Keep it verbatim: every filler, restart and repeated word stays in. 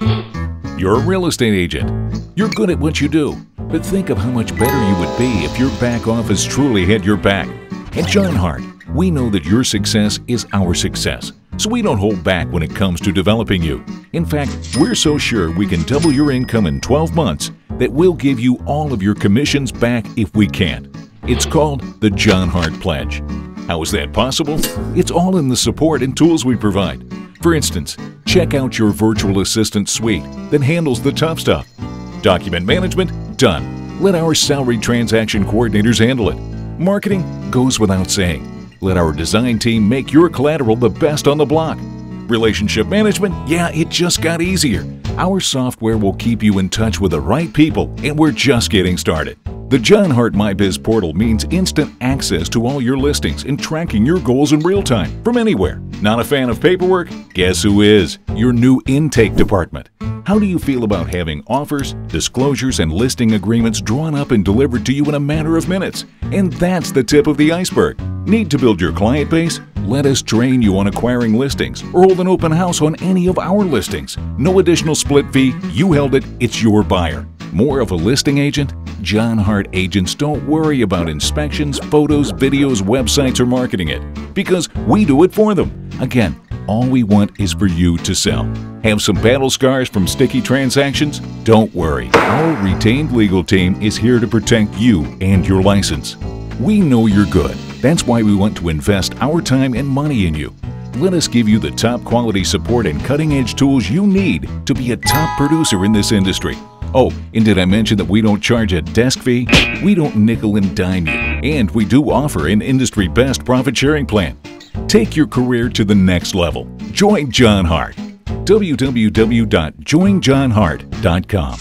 You're a real estate agent. You're good at what you do, but think of how much better you would be if your back office truly had your back. At John Hart, we know that your success is our success, so we don't hold back when it comes to developing you. In fact, we're so sure we can double your income in twelve months that we'll give you all of your commissions back if we can. It's called the John Hart Pledge. How is that possible? It's all in the support and tools we provide. For instance, check out your virtual assistant suite that handles the tough stuff. Document management? Done. Let our salary transaction coordinators handle it. Marketing goes without saying. Let our design team make your collateral the best on the block. Relationship management? Yeah, it just got easier. Our software will keep you in touch with the right people, and we're just getting started. The John Hart My Biz portal means instant access to all your listings and tracking your goals in real time from anywhere. Not a fan of paperwork? Guess who is? Your new intake department. How do you feel about having offers, disclosures, and listing agreements drawn up and delivered to you in a matter of minutes? And that's the tip of the iceberg. Need to build your client base? Let us train you on acquiring listings or hold an open house on any of our listings. No additional split fee. You held it. It's your buyer. More of a listing agent? John Hart agents don't worry about inspections, photos, videos, websites, or marketing it, because we do it for them. Again, all we want is for you to sell. Have some battle scars from sticky transactions? Don't worry. Our retained legal team is here to protect you and your license. We know you're good. That's why we want to invest our time and money in you. Let us give you the top quality support and cutting-edge tools you need to be a top producer in this industry. Oh, and did I mention that we don't charge a desk fee? We don't nickel and dime you, and we do offer an industry-best profit-sharing plan. Take your career to the next level. Join John Hart. w w w dot join john hart dot com